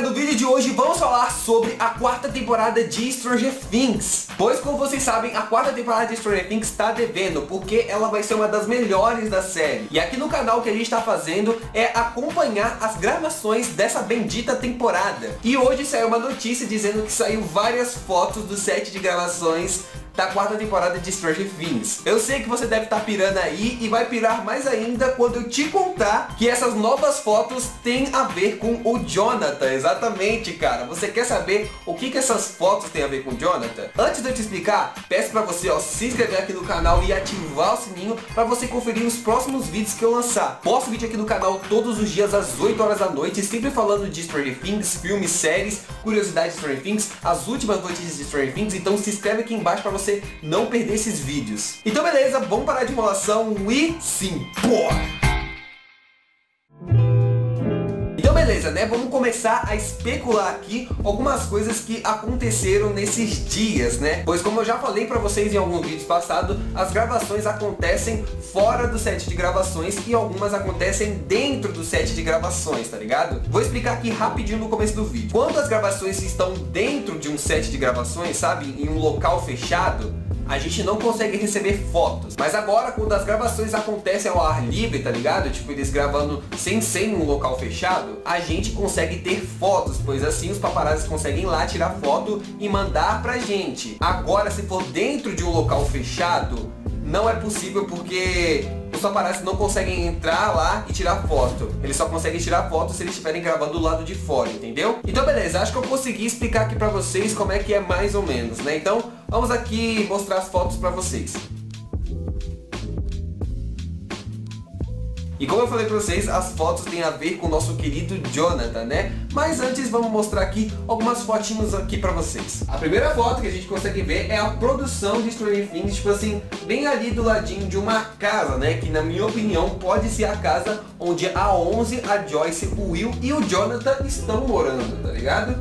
galera, no vídeo de hoje vamos falar sobre a quarta temporada de Stranger Things. Pois, como vocês sabem, a quarta temporada de Stranger Things está devendo, porque ela vai ser uma das melhores da série. E aqui no canal o que a gente está fazendo é acompanhar as gravações dessa bendita temporada. E hoje saiu uma notícia dizendo que saiu várias fotos do set de gravações da quarta temporada de Stranger Things. Eu sei que você deve estar pirando aí e vai pirar mais ainda quando eu te contar que essas novas fotos têm a ver com o Jonathan. Exatamente, cara. Você quer saber o que essas fotos têm a ver com o Jonathan? Antes de eu te explicar, peço pra você, ó, se inscrever aqui no canal e ativar o sininho pra você conferir os próximos vídeos que eu lançar. Posto vídeo aqui no canal todos os dias às 8 horas da noite, sempre falando de Stranger Things, filmes, séries, curiosidades de Stranger Things, as últimas notícias de Stranger Things. Então se inscreve aqui embaixo pra você não perder esses vídeos. Então beleza, vamos parar de enrolação e sim, porra! Beleza, né? Vamos começar a especular aqui algumas coisas que aconteceram nesses dias, né? Pois, como eu já falei pra vocês em alguns vídeos passados, as gravações acontecem fora do set de gravações e algumas acontecem dentro do set de gravações, tá ligado? Vou explicar aqui rapidinho no começo do vídeo. Quando as gravações estão dentro de um set de gravações, sabe? Em um local fechado, a gente não consegue receber fotos. Mas agora, quando as gravações acontecem ao ar livre, tá ligado? Tipo, eles gravando sem um local fechado, a gente consegue ter fotos, pois assim os paparazzi conseguem ir lá tirar foto e mandar pra gente. Agora, se for dentro de um local fechado, não é possível, porque os paparazzi não conseguem entrar lá e tirar foto. Eles só conseguem tirar foto se eles estiverem gravando do lado de fora, entendeu? Então beleza, acho que eu consegui explicar aqui pra vocês como é que é mais ou menos, né? Então vamos aqui mostrar as fotos pra vocês. E como eu falei pra vocês, as fotos têm a ver com o nosso querido Jonathan, né? Mas antes vamos mostrar aqui algumas fotinhos aqui pra vocês. A primeira foto que a gente consegue ver é a produção de Stranger Things, tipo assim, bem ali do ladinho de uma casa, né? Que na minha opinião pode ser a casa onde a Onze, a Joyce, o Will e o Jonathan estão morando, tá ligado?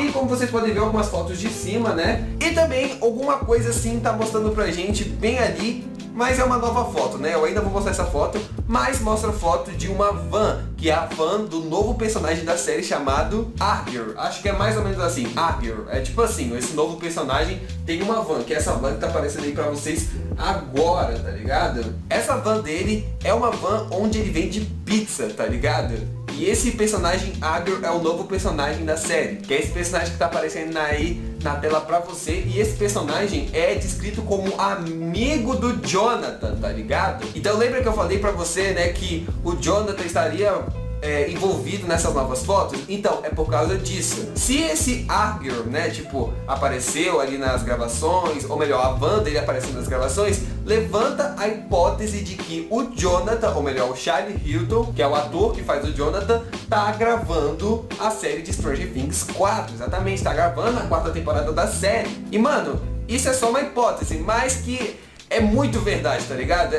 E como vocês podem ver, algumas fotos de cima, né? E também alguma coisa assim tá mostrando pra gente bem ali, mas é uma nova foto, né? Eu ainda vou mostrar essa foto, mas mostra foto de uma van, que é a van do novo personagem da série chamado Argyle. Acho que é mais ou menos assim, Argyle. É tipo assim, esse novo personagem tem uma van, que é essa van que tá aparecendo aí pra vocês agora, tá ligado? Essa van dele é uma van onde ele vende pizza, tá ligado? E esse personagem Argyle é o novo personagem da série, que é esse personagem que tá aparecendo aí na tela pra você. E esse personagem é descrito como amigo do Jonathan, tá ligado? Então lembra que eu falei pra você, né, que o Jonathan estaria envolvido nessas novas fotos? Então, é por causa disso. Se esse Argyle, né, tipo, apareceu ali nas gravações, ou melhor, a van dele apareceu nas gravações, levanta a hipótese de que o Jonathan, ou melhor, o Charlie Hilton, que é o ator que faz o Jonathan, tá gravando a série de Stranger Things 4, exatamente, tá gravando a quarta temporada da série. E mano, isso é só uma hipótese, mas que é muito verdade, tá ligado?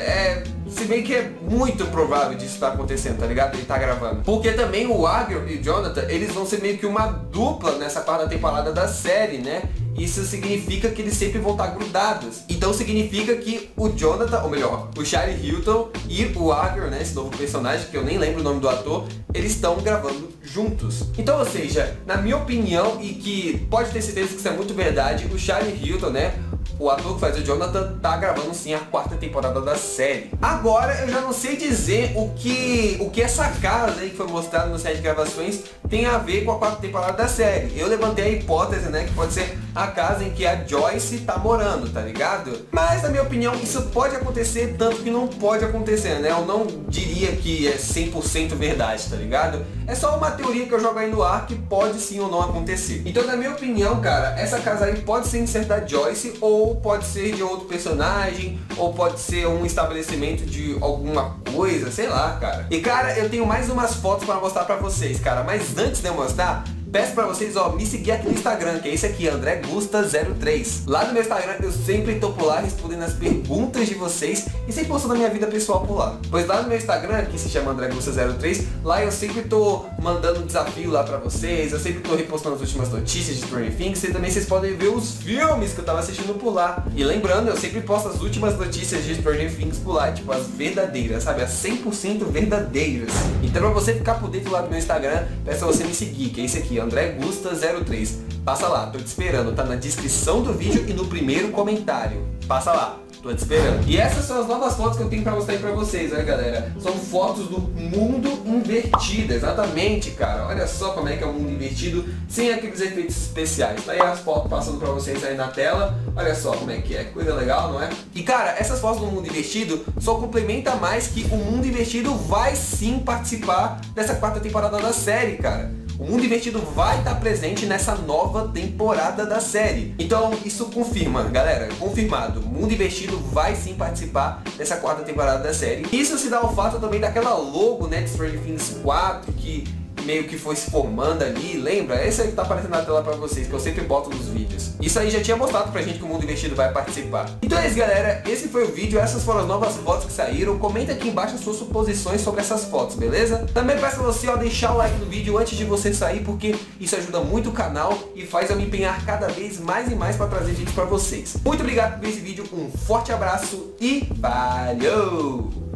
Se bem que é muito provável disso tá acontecendo, tá ligado? Ele tá gravando. Porque também o Argyle e o Jonathan, eles vão ser meio que uma dupla nessa quarta temporada da série, né? Isso significa que eles sempre vão estar grudados. Então significa que o Jonathan, ou melhor, o Charlie Hilton e o Argyle, né, esse novo personagem, que eu nem lembro o nome do ator, eles estão gravando juntos. Então, ou seja, na minha opinião, e que pode ter certeza que isso é muito verdade, o Charlie Hilton, né, o ator que faz o Jonathan, tá gravando sim a quarta temporada da série. Agora eu já não sei dizer o que essa casa aí que foi mostrada no set de gravações tem a ver com a quarta temporada da série. Eu levantei a hipótese, né, que pode ser a casa em que a Joyce tá morando, tá ligado? Mas na minha opinião isso pode acontecer, tanto que não pode acontecer, né? Eu não diria que é 100% verdade, tá ligado? É só uma teoria que eu jogo aí no ar, que pode sim ou não acontecer. Então na minha opinião, cara, essa casa aí pode ser inserta da Joyce, ou pode ser de outro personagem, ou pode ser um estabelecimento de alguma coisa, sei lá, cara. E cara, eu tenho mais umas fotos pra mostrar pra vocês, cara, mas antes de eu mostrar, peço pra vocês, ó, me seguir aqui no Instagram, que é esse aqui, AndréGusta03. Lá no meu Instagram eu sempre tô por lá respondendo as perguntas de vocês e sempre postando a minha vida pessoal por lá. Pois lá no meu Instagram, que se chama AndréGusta03, lá eu sempre tô mandando um desafio lá pra vocês, eu sempre tô repostando as últimas notícias de Stranger Things, e também vocês podem ver os filmes que eu tava assistindo por lá. E lembrando, eu sempre posto as últimas notícias de Stranger Things por lá, tipo, as verdadeiras, sabe? As 100% verdadeiras. Então pra você ficar por dentro lá do meu Instagram, peço pra você me seguir, que é esse aqui, ó, André Gusta 03. Passa lá, tô te esperando, tá na descrição do vídeo e no primeiro comentário. Passa lá, tô te esperando. E essas são as novas fotos que eu tenho pra mostrar aí pra vocês, né, galera? São fotos do Mundo Invertido, exatamente, cara. Olha só como é que é o Mundo Invertido sem aqueles efeitos especiais. Tá aí as fotos passando pra vocês aí na tela. Olha só como é, que coisa legal, não é? E, cara, essas fotos do Mundo Invertido só complementa mais que o Mundo Invertido vai sim participar dessa 4ª temporada da série, cara. O Mundo Invertido vai estar presente nessa nova temporada da série. Então isso confirma, galera, confirmado. O Mundo Invertido vai sim participar dessa 4ª temporada da série. Isso se dá ao fato também daquela logo, né, de Stranger Things 4, que meio que foi se formando ali, lembra? Esse aí que tá aparecendo na tela pra vocês, que eu sempre boto nos vídeos. Isso aí já tinha mostrado pra gente que o Mundo Invertido vai participar. Então é isso, galera, esse foi o vídeo, essas foram as novas fotos que saíram. Comenta aqui embaixo as suas suposições sobre essas fotos, beleza? Também peço pra você, ó, deixar o like no vídeo antes de você sair, porque isso ajuda muito o canal e faz eu me empenhar cada vez mais e mais pra trazer vídeos pra vocês. Muito obrigado por ver esse vídeo, um forte abraço e valeu!